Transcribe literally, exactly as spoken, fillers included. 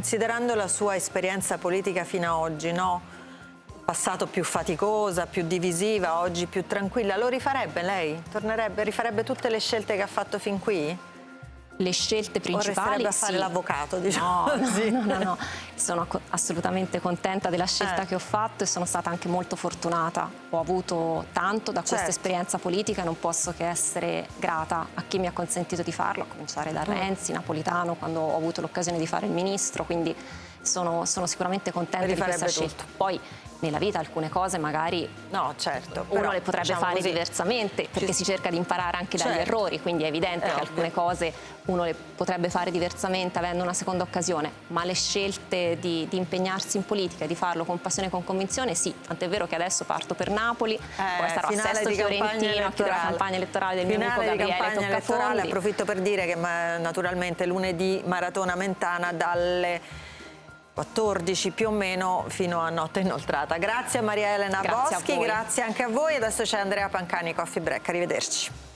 considerando la sua esperienza politica fino ad oggi, no? Passato più faticosa, più divisiva, oggi più tranquilla, lo rifarebbe lei? Tornerebbe, rifarebbe tutte le scelte che ha fatto fin qui? Le scelte principali, a fare sì. L'avvocato, diciamo. No, no, no, no, no. Sono assolutamente contenta della scelta eh. che ho fatto e sono stata anche molto fortunata. Ho avuto tanto da certo. questa esperienza politica e non posso che essere grata a chi mi ha consentito di farlo, a cominciare da Renzi, Napolitano, quando ho avuto l'occasione di fare il ministro, quindi sono, sono sicuramente contenta di questa scelta. Tutto. Poi nella vita alcune cose magari no, certo, uno però, le potrebbe diciamo fare così. diversamente, perché Ci... si cerca di imparare anche certo. dagli errori, quindi è evidente è che ovvio. alcune cose uno le potrebbe fare diversamente avendo una seconda occasione, ma le scelte di, di impegnarsi in politica e di farlo con passione e con convinzione sì, tant'è vero che adesso parto per Napoli, eh, poi sarò a Sesto Fiorentino a chiudere la campagna elettorale del finale mio amico Gabriele Toccafondi. Approfitto per dire che naturalmente lunedì maratona Mentana dalle quattordici più o meno fino a notte inoltrata. Grazie a Maria Elena Boschi, grazie anche a voi. Adesso c'è Andrea Pancani, Coffee Break. Arrivederci.